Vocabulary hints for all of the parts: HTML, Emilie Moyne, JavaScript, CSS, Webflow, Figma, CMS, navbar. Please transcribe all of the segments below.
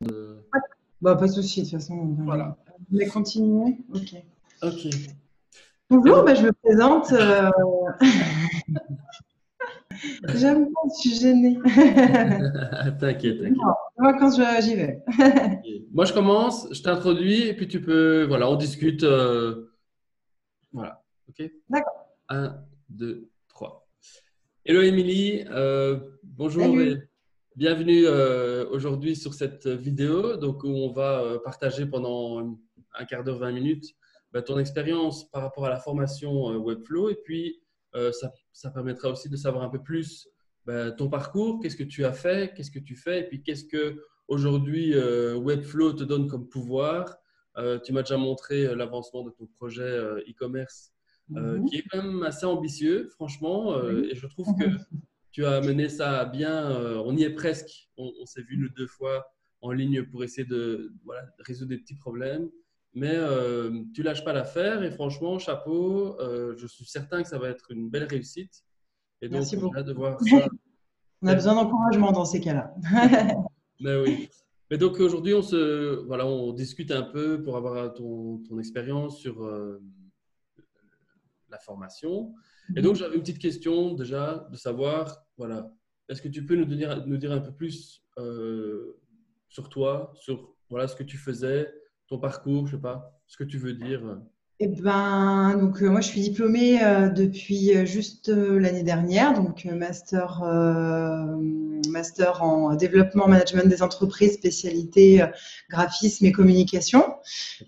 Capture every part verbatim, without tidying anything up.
de... Bah, pas de souci, de toute façon. Voilà. Vous voulez continuer? Ok. Ok. Bonjour, bah, je me présente. Euh... J'aime pas, je suis gênée. T'inquiète, t'inquiète. Moi, quand j'y vais. Okay. Moi, je commence, je t'introduis et puis tu peux. Voilà, on discute. Euh... Voilà. Ok. D'accord. un, deux, trois. Hello, Emilie. Euh, bonjour. Salut. Et... Bienvenue euh, aujourd'hui sur cette vidéo donc, où on va euh, partager pendant un quart d'heure, vingt minutes, bah, ton expérience par rapport à la formation euh, Webflow. Et puis, euh, ça, ça permettra aussi de savoir un peu plus bah, ton parcours, qu'est-ce que tu as fait, qu'est-ce que tu fais, et puis qu'est-ce qu'aujourd'hui euh, Webflow te donne comme pouvoir. Euh, tu m'as déjà montré euh, l'avancement de ton projet e-commerce euh, e euh, mm-hmm. qui est quand même assez ambitieux, franchement. Euh, mm-hmm. Et je trouve mm-hmm. que… Tu as mené ça bien, euh, on y est presque. On, on s'est vu nous deux fois en ligne pour essayer de, voilà, de résoudre des petits problèmes. Mais euh, tu lâches pas l'affaire et franchement, chapeau, euh, je suis certain que ça va être une belle réussite. Et donc, merci beaucoup. On a, de voir ça. On a besoin d'encouragement dans ces cas-là. Mais oui. Mais donc aujourd'hui, on, se, voilà, on discute un peu pour avoir ton, ton expérience sur euh, la formation. Et donc, j'avais une petite question déjà de savoir, voilà, est-ce que tu peux nous dire, nous dire un peu plus euh, sur toi, sur voilà, ce que tu faisais, ton parcours, je ne sais pas, ce que tu veux dire? Eh bien, donc, euh, moi, je suis diplômée euh, depuis euh, juste euh, l'année dernière, donc euh, master, euh, master en développement management des entreprises, spécialité euh, graphisme et communication.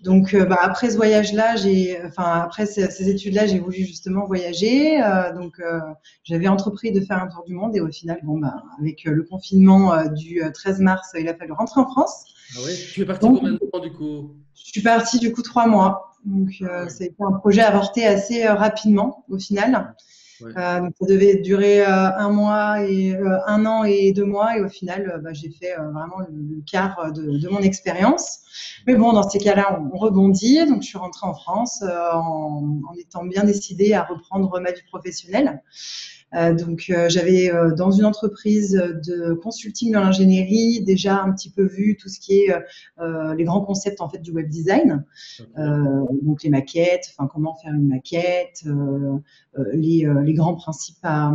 Donc, euh, bah, après ce voyage-là, j'ai, enfin, après ces, ces études-là, j'ai voulu justement voyager. Euh, donc, euh, j'avais entrepris de faire un tour du monde et au final, bon, bah, avec euh, le confinement euh, du treize mars, il a fallu rentrer en France. Ah oui, tu es partie donc, combien de temps du coup? Je suis partie du coup trois mois. Donc, euh, ouais. C'était un projet avorté assez euh, rapidement au final. Ouais. Euh, donc, ça devait durer euh, un mois et euh, un an et deux mois. Et au final, euh, bah, j'ai fait euh, vraiment le, le quart de, de mon expérience. Mais bon, dans ces cas-là, on, on rebondit. Donc, je suis rentrée en France euh, en, en étant bien décidée à reprendre ma vie professionnelle. Euh, donc, euh, j'avais euh, dans une entreprise de consulting dans l'ingénierie déjà un petit peu vu tout ce qui est euh, les grands concepts en fait du web design. Okay. Euh, donc les maquettes, enfin comment faire une maquette, euh, les, euh, les grands principes à,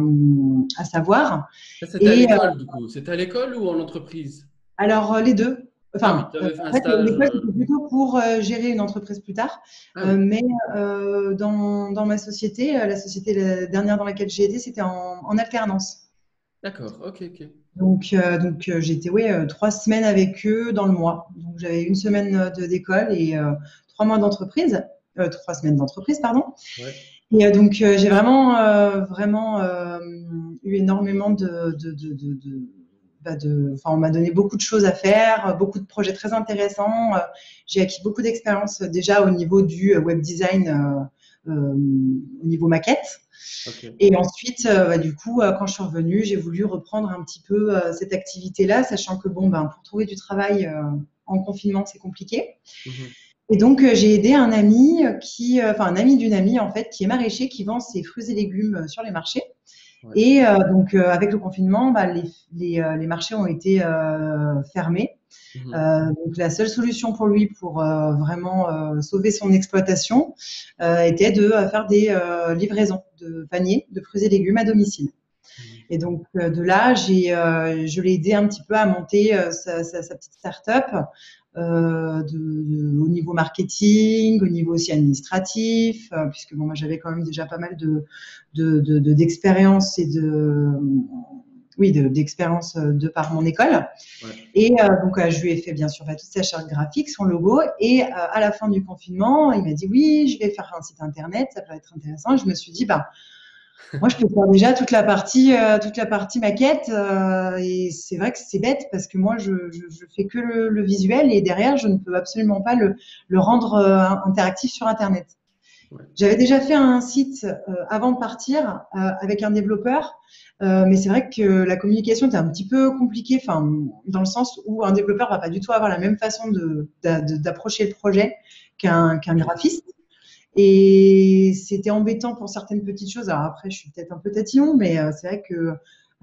à savoir. C'était à l'école euh, du coup. C'était à l'école ou en entreprise? Alors les deux. Enfin, ah, en fait, l'école, c'était plutôt pour euh, gérer une entreprise plus tard. Ah, oui. euh, mais euh, dans, dans ma société, la société la dernière dans laquelle j'ai été, c'était en, en alternance. D'accord, ok, ok. Donc, euh, donc euh, j'étais ouais, euh, trois semaines avec eux dans le mois. Donc, j'avais une semaine d'école et euh, trois mois d'entreprise. Euh, trois semaines d'entreprise, pardon. Ouais. Et donc, euh, j'ai vraiment, euh, vraiment euh, eu énormément de... de, de, de, de De, enfin, on m'a donné beaucoup de choses à faire, beaucoup de projets très intéressants. J'ai acquis beaucoup d'expérience déjà au niveau du web design, euh, euh, au niveau maquette. Okay. Et ensuite, euh, bah, du coup, quand je suis revenue, j'ai voulu reprendre un petit peu euh, cette activité-là, sachant que bon, ben, pour trouver du travail euh, en confinement, c'est compliqué. Mmh. Et donc, j'ai aidé un ami, qui, enfin, un ami d'une amie en fait, qui est maraîcher, qui vend ses fruits et légumes sur les marchés. Ouais. Et euh, donc, euh, avec le confinement, bah, les, les, euh, les marchés ont été euh, fermés. Mmh. Euh, donc, la seule solution pour lui, pour euh, vraiment euh, sauver son exploitation, euh, était de euh, faire des euh, livraisons de paniers de fruits et légumes à domicile. Mmh. Et donc, euh, de là, j'ai, euh, je l'ai aidé un petit peu à monter euh, sa, sa, sa petite start-up. Euh, de, de, au niveau marketing, au niveau aussi administratif, euh, puisque bon, moi j'avais quand même déjà pas mal de, de, de, de, d'expérience et de, euh, oui, de, d'expérience de par mon école. Ouais. Et euh, donc euh, je lui ai fait bien sûr bah, toute sa charte graphique, son logo, et euh, à la fin du confinement, il m'a dit oui, je vais faire un site internet, ça peut être intéressant. Et je me suis dit bah moi, je peux faire déjà toute la partie, euh, toute la partie maquette. Euh, et c'est vrai que c'est bête parce que moi, je ne fais que le, le visuel et derrière, je ne peux absolument pas le, le rendre euh, interactif sur Internet. Ouais. J'avais déjà fait un site euh, avant de partir euh, avec un développeur, euh, mais c'est vrai que la communication était un petit peu compliquée, enfin, dans le sens où un développeur ne va pas du tout avoir la même façon de, de, d'approcher le projet qu'un, qu'un graphiste. Et c'était embêtant pour certaines petites choses. Alors après, je suis peut-être un peu tatillon, mais c'est vrai que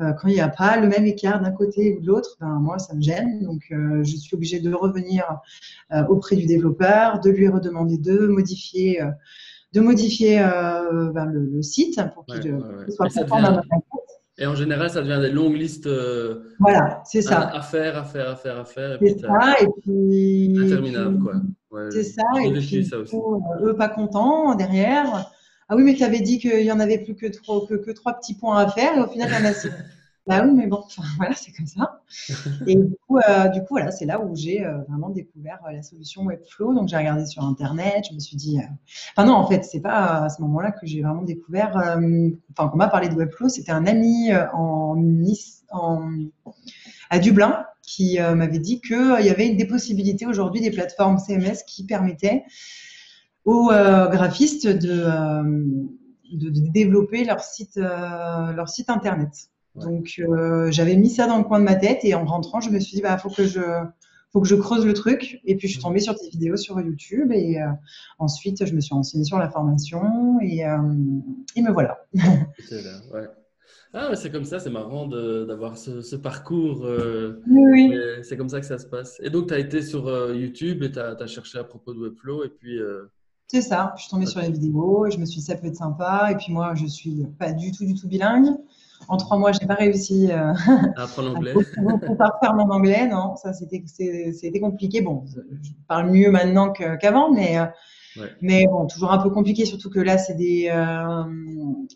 Euh, quand il n'y a pas le même écart d'un côté ou de l'autre, ben, moi, ça me gêne. Donc, euh, je suis obligée de revenir euh, auprès du développeur, de lui redemander de modifier, euh, de modifier euh, ben, le, le site pour qu'il ouais, ouais, ouais. soit conforme à ma maquette. Et en général, ça devient des longues listes euh, voilà, c'est ça. À, à faire, à faire, à faire, à faire. C'est ça, et puis… Interminable, quoi. Ouais, c'est ça, et puis ça aussi. Eux, pas contents, derrière. Ah oui, mais tu avais dit qu'il n'y en avait plus que trois, que, que trois petits points à faire, et au final, il y en a six. Bah oui, mais bon, enfin, voilà, c'est comme ça. Et du coup, euh, du coup voilà, c'est là où j'ai euh, vraiment découvert euh, la solution Webflow. Donc, j'ai regardé sur Internet, je me suis dit… Euh... Enfin non, en fait, c'est pas à ce moment-là que j'ai vraiment découvert… Euh... Enfin, qu'on m'a parlé de Webflow, c'était un ami euh, en Nice, en... à Dublin, qui euh, m'avait dit qu'il euh, y avait des possibilités aujourd'hui, des plateformes C M S qui permettaient aux euh, graphistes de, euh, de, de développer leur site, euh, leur site Internet. Ouais. Donc, euh, j'avais mis ça dans le coin de ma tête et en rentrant, je me suis dit, bah, faut que je, faut que je creuse le truc. Et puis, je suis tombée sur des vidéos sur YouTube et euh, ensuite, je me suis renseignée sur la formation et, euh, et me voilà. C'est là, ouais. Ah, c'est comme ça, c'est marrant d'avoir ce, ce parcours. Euh, oui. C'est comme ça que ça se passe. Et donc, tu as été sur euh, YouTube et tu as, t'as cherché à propos de Webflow. Et puis, euh... C'est ça, je suis tombée okay. sur les vidéos et je me suis dit ça peut être sympa. Et puis, moi, je ne suis pas du tout, du tout bilingue. En trois mois, je n'ai pas réussi euh, à apprendre l'anglais. à refaire mon anglais, non, ça, c'était compliqué. Bon, je parle mieux maintenant qu'avant, mais. Euh, Ouais. Mais bon, toujours un peu compliqué, surtout que là, c'est des, euh,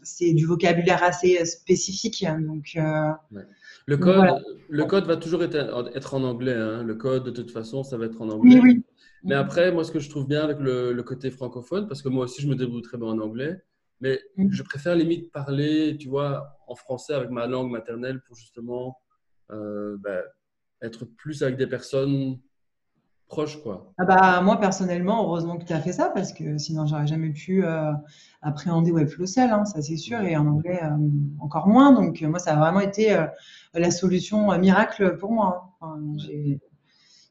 c'est du vocabulaire assez spécifique. Hein, donc, euh, ouais. le, code, donc voilà. le code va toujours être, être en anglais. Hein. Le code, de toute façon, ça va être en anglais. Oui, oui. Mais oui. Après, moi, ce que je trouve bien avec le, le côté francophone, parce que moi aussi, je me débrouille très bien en anglais, mais mm. je préfère limite parler, tu vois, en français avec ma langue maternelle pour justement euh, bah, être plus avec des personnes… proche, quoi. Ah bah, moi, personnellement, heureusement que tu as fait ça parce que sinon, j'aurais jamais pu euh, appréhender Webflow seul, hein, ça c'est sûr, et en anglais, euh, encore moins. Donc, euh, moi, ça a vraiment été euh, la solution euh, miracle pour moi. Hein. Enfin, j'ai...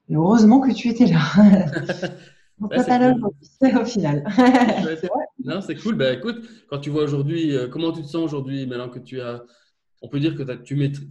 Et heureusement que tu étais là. Mon catalogue, ouais, cool. Au final. C'est vrai. Non, c'est cool. Bah, écoute, quand tu vois aujourd'hui, euh, comment tu te sens aujourd'hui maintenant que tu as… On peut dire que tu maîtrises…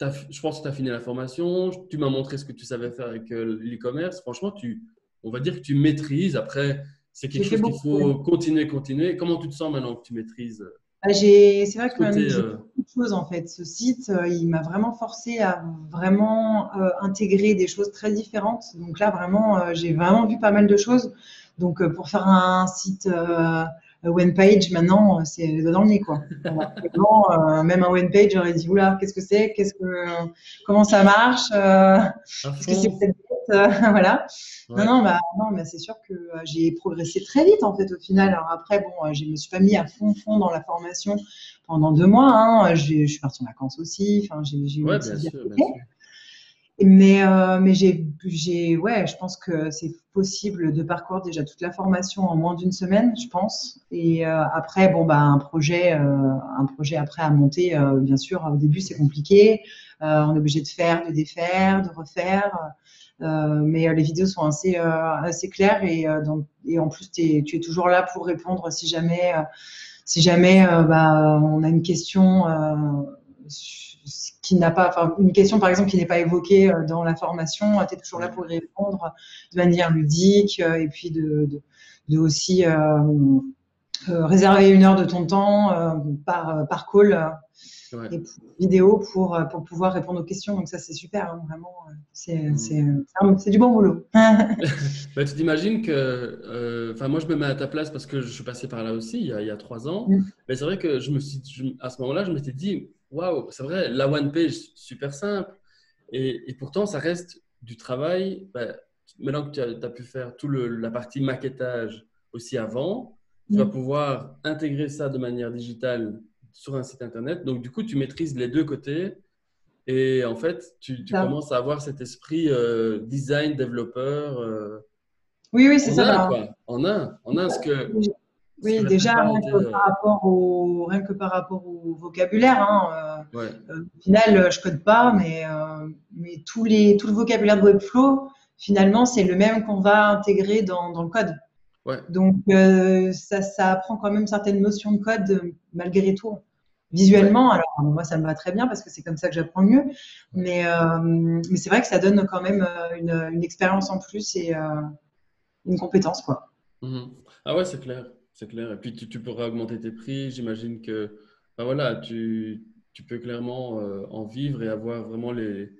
Enfin, je pense que tu as fini la formation, tu m'as montré ce que tu savais faire avec l'e-commerce. Franchement, tu, on va dire que tu maîtrises. Après, c'est quelque chose qu'il faut continuer, continuer. Comment tu te sens maintenant que tu maîtrises ? Bah, j'ai, c'est vrai que j'ai fait beaucoup de choses en fait. Ce site, il m'a vraiment forcé à vraiment euh, intégrer des choses très différentes. Donc là, vraiment, euh, j'ai vraiment vu pas mal de choses. Donc, euh, pour faire un site… Euh, One page, maintenant, c'est dans le nez, quoi. Vraiment, euh, même un one page, j'aurais dit, oula, qu'est-ce que c'est, qu'est-ce que, comment ça marche, euh, est-ce que c'est peut-être vite, voilà. Ouais. Non, non, bah, non, bah, c'est sûr que euh, j'ai progressé très vite, en fait, au final. Alors après, bon, je me suis pas mis à fond, fond dans la formation pendant deux mois, hein. Je suis partie en vacances aussi, enfin, j'ai, j'ai eu ouais, bien sûr, bien sûr. Mais, euh, mais j'ai, j'ai, ouais, je pense que c'est possible de parcourir déjà toute la formation en moins d'une semaine, je pense. Et euh, après, bon, bah, un projet, euh, un projet après à monter, euh, bien sûr, au début, c'est compliqué. Euh, on est obligé de faire, de défaire, de refaire. Euh, mais euh, les vidéos sont assez, euh, assez claires et, euh, donc, et en plus, t'es, tu es toujours là pour répondre si jamais, euh, si jamais euh, bah, on a une question. Euh, qui n'a pas, enfin, une question par exemple qui n'est pas évoquée dans la formation, tu es toujours là pour répondre de manière ludique et puis de, de, de aussi euh, euh, réserver une heure de ton temps euh, par, par call ouais. et pour, vidéo pour, pour pouvoir répondre aux questions. Donc ça c'est super, hein, vraiment, c'est mmh. du bon boulot. Bah, tu t'imagines que, enfin euh, moi je me mets à ta place parce que je suis passé par là aussi il y a, il y a trois ans, mmh. mais c'est vrai que je me suis, je, à ce moment-là je m'étais dit, waouh, c'est vrai, la one page, super simple. Et, et pourtant, ça reste du travail. Ben, maintenant que tu as, as pu faire toute la partie maquettage aussi avant, tu mmh. vas pouvoir intégrer ça de manière digitale sur un site Internet. Donc, du coup, tu maîtrises les deux côtés. Et en fait, tu, tu commences à avoir cet esprit euh, design, développeur. Euh, oui, oui, c'est ça. Un, quoi. En un, en un, ce que… Oui, déjà, rien que, par rapport au, rien que par rapport au vocabulaire. Hein, euh, ouais. euh, au final, je ne code pas, mais, euh, mais tous les, tout le vocabulaire de Webflow, finalement, c'est le même qu'on va intégrer dans, dans le code. Ouais. Donc, euh, ça, ça apprend quand même certaines notions de code malgré tout. visuellement. Alors moi, ça me va très bien parce que c'est comme ça que j'apprends mieux. Mais, euh, mais c'est vrai que ça donne quand même une, une expérience en plus et euh, une compétence, quoi. Mmh. Ah ouais, c'est clair, c'est clair. Et puis, tu, tu pourras augmenter tes prix. J'imagine que ben voilà, tu, tu peux clairement euh, en vivre et avoir vraiment les,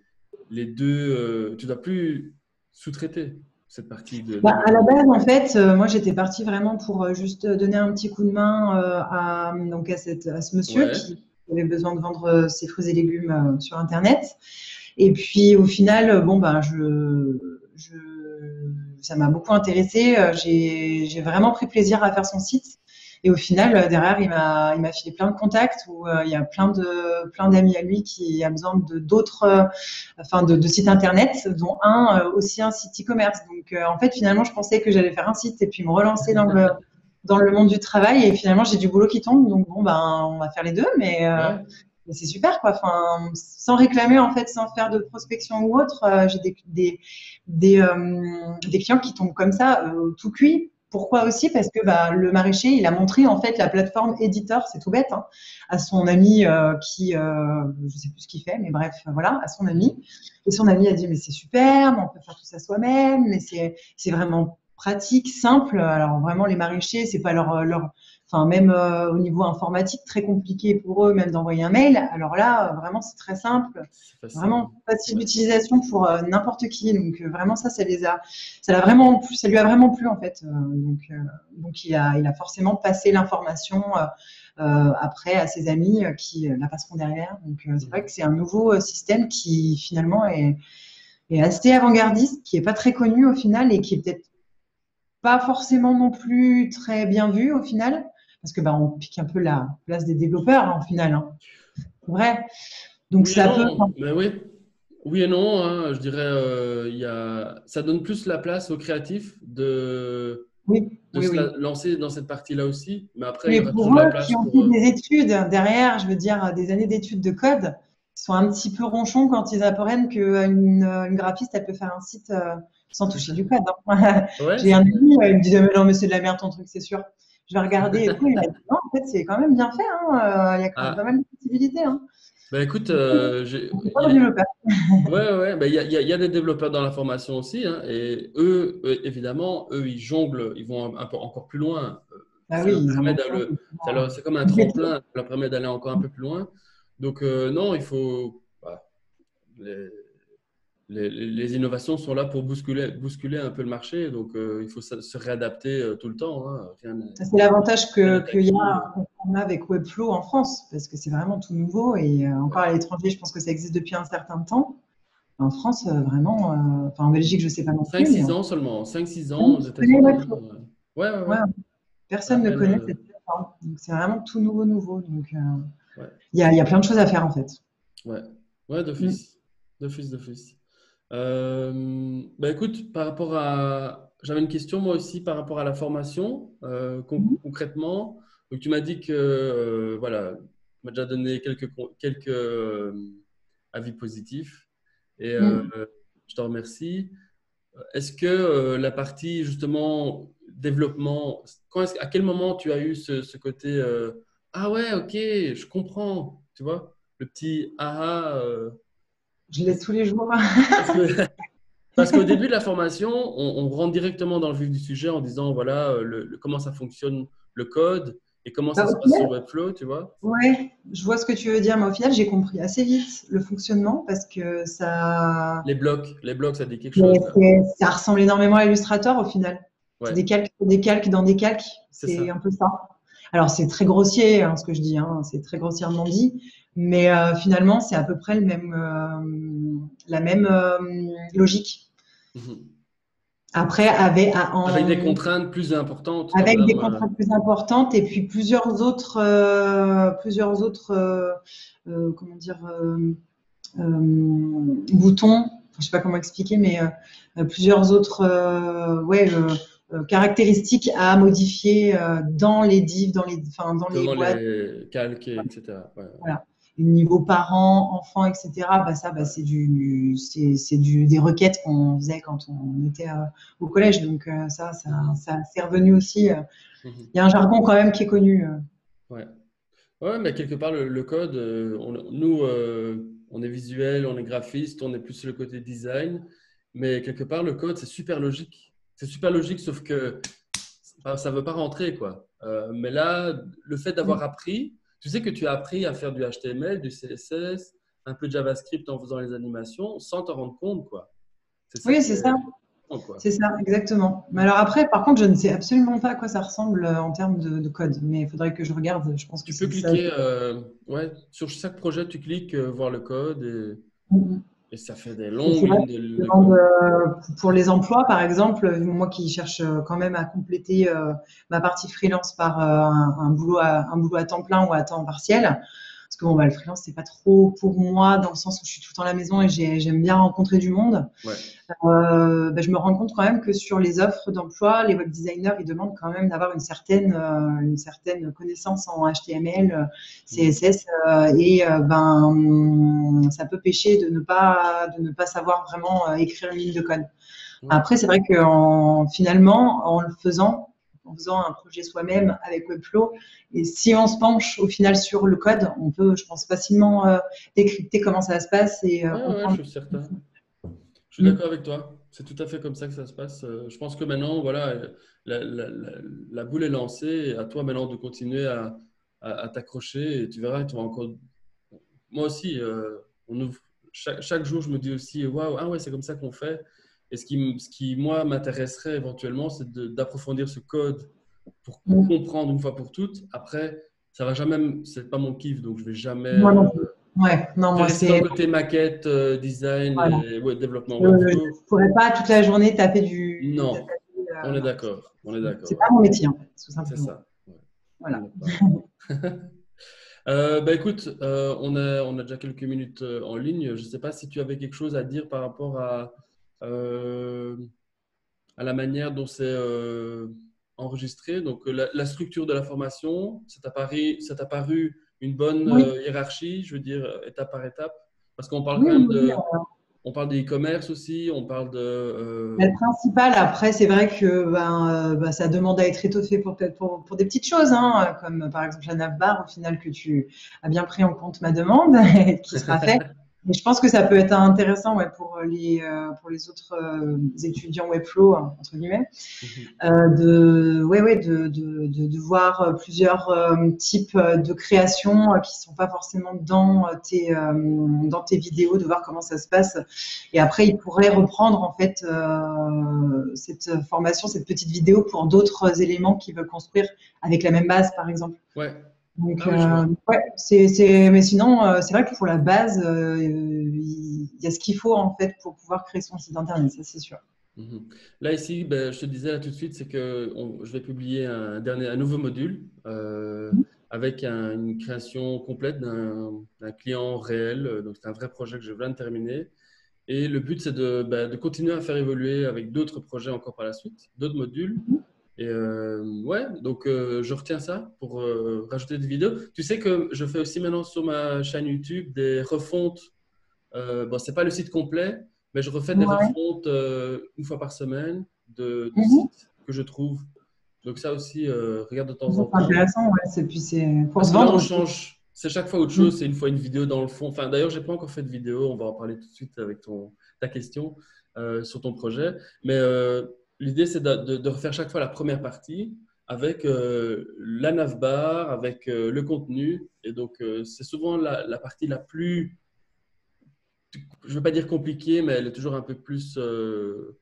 les deux… Euh, tu ne dois plus sous-traiter cette partie de… Bah, à la base, en fait, euh, moi, j'étais partie vraiment pour euh, juste donner un petit coup de main euh, à, donc à, cette, à ce monsieur ouais. qui avait besoin de vendre euh, ses fruits et légumes euh, sur Internet. Et puis, au final, bon, ben, je… je ça m'a beaucoup intéressée. J'ai vraiment pris plaisir à faire son site. Et au final, derrière, il m'a filé plein de contacts où euh, il y a plein de plein d'amis à lui qui a besoin de d'autres, euh, enfin de, de sites internet, dont un euh, aussi un site e-commerce. Donc, euh, en fait, finalement, je pensais que j'allais faire un site et puis me relancer dans le dans le monde du travail. Et finalement, j'ai du boulot qui tombe. Donc bon, ben, on va faire les deux, mais, euh, ouais. mais c'est super, quoi. Enfin, sans réclamer, en fait, sans faire de prospection ou autre, euh, j'ai des des des, euh, des clients qui tombent comme ça, euh, tout cuit. Pourquoi aussi? Parce que bah, le maraîcher, il a montré en fait la plateforme éditeur, c'est tout bête, hein, à son ami euh, qui, euh, je sais plus ce qu'il fait, mais bref, voilà, à son ami. Et son ami a dit, mais c'est super, mais on peut faire tout ça soi-même, mais c'est vraiment pratique, simple. Alors vraiment, les maraîchers, c'est pas leur, leur, enfin même euh, au niveau informatique, très compliqué pour eux, même d'envoyer un mail. Alors là, euh, vraiment, c'est très simple, vraiment facile d'utilisation pour euh, n'importe qui. Donc euh, vraiment, ça, ça les a, ça l'a vraiment, plu, ça lui a vraiment plu en fait. Euh, donc, euh, donc il a, il a forcément passé l'information euh, euh, après à ses amis euh, qui euh, la passeront derrière. Donc euh, c'est vrai que c'est un nouveau euh, système qui finalement est, est assez avant-gardiste, qui est pas très connu au final et qui est peut-être pas forcément non plus très bien vu au final, parce que bah, on pique un peu la place des développeurs hein, au final. Hein. Vrai. Donc oui ça peut. Mais oui. oui et non, hein, je dirais, euh, y a... ça donne plus la place aux créatifs de, oui. de oui, se oui. La... lancer dans cette partie-là aussi. Mais après, mais il y aura pour toujours eux la place qui ont fait des études derrière, je veux dire, des années d'études de code, ils sont un petit peu ronchons quand ils apprennent qu'une une graphiste, elle peut faire un site. Euh... Sans toucher du code. Hein. Ouais, j'ai un ami, il me disait, mais non, mais c'est de la merde ton truc, c'est sûr. Je vais regarder et tout. Il m'a dit, non, en fait, c'est quand même bien fait. Hein. Il y a quand même ah. pas mal de possibilités. Hein. Bah, écoute, euh, j'ai. Pas a... développeurs. Ouais, ouais. Bah, il y a, y, a, y a des développeurs dans la formation aussi. Hein, et eux, évidemment, eux, ils jonglent, ils vont un peu encore plus loin. Bah, oui, le... C'est comme un tremplin, ça leur permet d'aller encore un peu plus loin. Donc, euh, non, il faut. Bah, les... Les, les innovations sont là pour bousculer, bousculer un peu le marché, donc euh, il faut se réadapter euh, tout le temps. Hein. C'est l'avantage qu'il que y a qu'on a avec Webflow en France, parce que c'est vraiment tout nouveau et euh, encore à l'étranger, je pense que ça existe depuis un certain temps. En France, euh, vraiment, euh, enfin en Belgique, je ne sais pas non plus. cinq six ans seulement, cinq six ans. Vous êtes Webflow. Ouais, ouais, ouais. Ouais. Personne Après, ne connaît euh... cette plateforme, donc c'est vraiment tout nouveau, nouveau. Donc il euh, ouais. y, a, y a plein de choses à faire en fait. Ouais, ouais, d'office, mm. d'office, d'office. Euh, bah écoute, par rapport à, j'avais une question moi aussi par rapport à la formation euh, con- concrètement. Donc tu m'as dit que euh, voilà, tu m'as déjà donné quelques quelques euh, avis positifs et euh, mm. je te remercie. Est-ce que euh, la partie justement développement, quand est-ce, à quel moment tu as eu ce, ce côté euh, ah ouais ok je comprends, tu vois le petit ah ah euh, je l'ai tous les jours. Parce qu'au début de la formation, on, on rentre directement dans le vif du sujet en disant voilà le, le, comment ça fonctionne le code et comment bah, ça se passe sur Webflow, tu vois. Ouais, je vois ce que tu veux dire, mais au final, j'ai compris assez vite le fonctionnement parce que ça… Les blocs, les blocs, ça dit quelque chose. Ça ressemble énormément à Illustrator au final. Ouais. C'est des calques, des calques dans des calques, c'est un peu ça. Alors, c'est très grossier hein, ce que je dis, hein, c'est très grossièrement dit. Mais euh, finalement, c'est à peu près le même, euh, la même euh, logique. Après, avec, en, avec des contraintes plus importantes. Avec des voilà. contraintes plus importantes et puis plusieurs autres, euh, plusieurs autres euh, euh, comment dire, euh, euh, boutons. Enfin, je ne sais pas comment expliquer, mais euh, plusieurs autres euh, ouais, euh, euh, caractéristiques à modifier euh, dans les divs, dans les, enfin, dans les, les calques, et cetera. Ouais. Voilà. Niveau parents, enfants, et cetera. Bah ça, bah c'est du, c'est, c'est du des requêtes qu'on faisait quand on était euh, au collège. Donc euh, ça, ça, ça, c'est revenu aussi. Euh. Mm-hmm. Il y a un jargon quand même qui est connu. Euh. Ouais. Ouais, mais quelque part, le, le code, euh, on, nous, euh, on est visuel, on est graphiste, on est plus sur le côté design, mais quelque part, le code, c'est super logique. C'est super logique, sauf que enfin, ça ne veut pas rentrer, quoi. Euh, mais là, le fait d'avoir appris, tu sais que tu as appris à faire du H T M L, du C S S, un peu de JavaScript en faisant les animations, sans t'en rendre compte, quoi. Ça oui, c'est ça. C'est ça, exactement. Mais alors après, par contre, je ne sais absolument pas à quoi ça ressemble en termes de, de code, mais il faudrait que je regarde. Je pense que tu peux cliquer, euh, ouais, sur chaque projet, tu cliques, euh, voir le code et, mm-hmm. et ça fait des longues lignes de, de... Euh, pour les emplois, par exemple, moi qui cherche quand même à compléter euh, ma partie freelance par euh, un, un, boulot à, un boulot à temps plein ou à temps partiel. Parce que bon, bah, le freelance, c'est pas trop pour moi, dans le sens où je suis tout le temps à la maison et j'aime bien rencontrer du monde. Ouais. Euh, bah, je me rends compte quand même que sur les offres d'emploi, les web designers, ils demandent quand même d'avoir une certaine, euh, une certaine connaissance en H T M L, C S S, euh, et euh, ben, ça peut pêcher de ne pas, de ne pas savoir vraiment écrire une ligne de code. Ouais. Après, c'est vrai que en, finalement, en le faisant, en faisant un projet soi-même avec Webflow. Et si on se penche au final sur le code, on peut, je pense, facilement euh, décrypter comment ça se passe. Et, euh, ouais, ouais, je suis certain. Je suis mmh. d'accord avec toi. C'est tout à fait comme ça que ça se passe. Je pense que maintenant, voilà, la, la, la, la boule est lancée. À toi maintenant de continuer à, à, à t'accrocher. Et tu verras, tu vas encore… Moi aussi, euh, on ouvre… chaque, chaque jour, je me dis aussi, waouh, ah ouais, c'est comme ça qu'on fait. Et ce qui, ce qui moi, m'intéresserait éventuellement, c'est d'approfondir ce code pour comprendre une fois pour toutes. Après, ça va jamais… Ce n'est pas mon kiff, donc je ne vais jamais… Moi non plus. Ouais, non, moi c'est… Côté maquette, euh, design, voilà. et, ouais, développement. Euh, je ne pourrais pas toute la journée taper du… Non, taper, euh, on est d'accord. Ce n'est pas mon métier, en fait, tout simplement. C'est ça. Ouais. Voilà. Euh, bah, écoute, euh, on, a, on a déjà quelques minutes en ligne. Je ne sais pas si tu avais quelque chose à dire par rapport à… Euh, à la manière dont c'est euh, enregistré. Donc, la, la structure de la formation, ça t'a paru, ça t'a paru une bonne oui. euh, hiérarchie, je veux dire, étape par étape. Parce qu'on parle oui, quand même de… Oui, oui. On parle d'e-commerce aussi, on parle de… Euh... Le principal, après, c'est vrai que ben, ben, ça demande à être étoffé pour, pour, pour des petites choses, hein, comme par exemple la navbar, au final, que tu as bien pris en compte ma demande et qui sera faite. Et je pense que ça peut être intéressant ouais, pour, les, euh, pour les autres euh, étudiants Webflow, hein, entre guillemets, euh, de, ouais, ouais, de, de, de, de voir plusieurs euh, types de créations euh, qui ne sont pas forcément dans tes, euh, dans tes vidéos, de voir comment ça se passe. Et après, ils pourraient reprendre en fait, euh, cette formation, cette petite vidéo pour d'autres éléments qu'ils veulent construire avec la même base, par exemple. Ouais. Donc, ah, oui, euh, ouais, c'est, c'est, mais sinon, euh, c'est vrai que pour la base, euh, il y a ce qu'il faut en fait pour pouvoir créer son site internet, ça c'est sûr. Mm-hmm. Là ici, ben, je te disais là tout de suite, c'est que on, je vais publier un, dernier, un nouveau module euh, mm-hmm. avec un, une création complète d'un, d'un client réel. Donc, c'est un vrai projet que je viens de terminer. Et le but, c'est de, ben, de continuer à faire évoluer avec d'autres projets encore par la suite, d'autres modules. Mm-hmm. Et euh, ouais, donc euh, je retiens ça pour euh, rajouter des vidéos. Tu sais que je fais aussi maintenant sur ma chaîne YouTube des refontes. Euh, bon, c'est pas le site complet, mais je refais des ouais. refontes euh, une fois par semaine de, de mm-hmm. sites que je trouve. Donc ça aussi, euh, regarde de temps en temps. C'est intéressant, ouais. Et puis c'est pour se vendre. On change. C'est chaque fois autre chose. Mm-hmm. C'est une fois une vidéo dans le fond. Enfin, d'ailleurs, j'ai pas encore fait de vidéo. On va en parler tout de suite avec ton ta question euh, sur ton projet, mais euh, l'idée, c'est de, de, de refaire chaque fois la première partie avec euh, la navbar, avec euh, le contenu. Et donc, euh, c'est souvent la, la partie la plus, je ne veux pas dire compliquée, mais elle est toujours un peu plus, euh,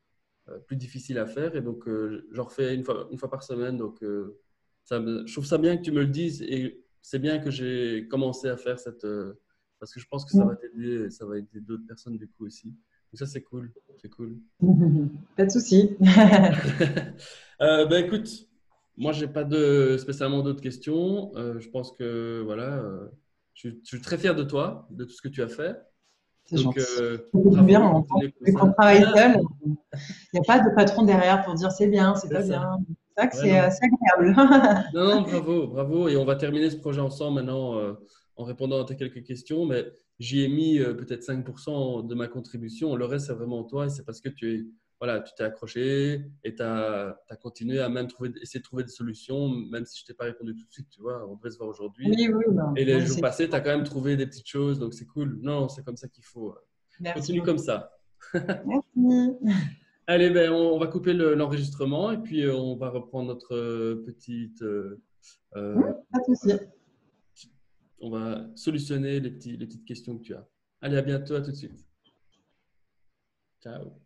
plus difficile à faire. Et donc, euh, j'en refais une fois, une fois par semaine. Donc, euh, ça me, je trouve ça bien que tu me le dises. Et c'est bien que j'ai commencé à faire cette… Euh, parce que je pense que ça va t'aider et ça va aider d'autres personnes du coup aussi. Donc ça, c'est cool, c'est cool. Pas de souci. euh, ben, écoute, moi, j'ai pas de, spécialement d'autres questions. Euh, je pense que, voilà, euh, je, je suis très fier de toi, de tout ce que tu as fait. C'est gentil. Euh, c'est bien, on, on travaille seul. Il n'y a pas de patron derrière pour dire c'est bien, c'est pas ça. bien. C'est vrai que ouais, c'est agréable. non, non, bravo, bravo. Et on va terminer ce projet ensemble maintenant euh, en répondant à tes quelques questions, mais… J'y ai mis euh, peut-être cinq pour cent de ma contribution. Le reste, c'est vraiment toi et c'est parce que tu es voilà, tu t'es accroché et tu as, as continué à même trouver, essayer de trouver des solutions, même si je ne t'ai pas répondu tout de suite, tu vois, on devrait se voir aujourd'hui. Oui, oui, ben, et les ben, jours passés, tu as quand même trouvé des petites choses, donc c'est cool. Non, c'est comme ça qu'il faut. Merci. Continue comme ça. Merci. Allez, ben, on, on va couper l'enregistrement le, et puis euh, on va reprendre notre euh, petite… Euh, oui, pas de souci. On va solutionner les, petits, les petites questions que tu as. Allez, à bientôt, à tout de suite. Ciao.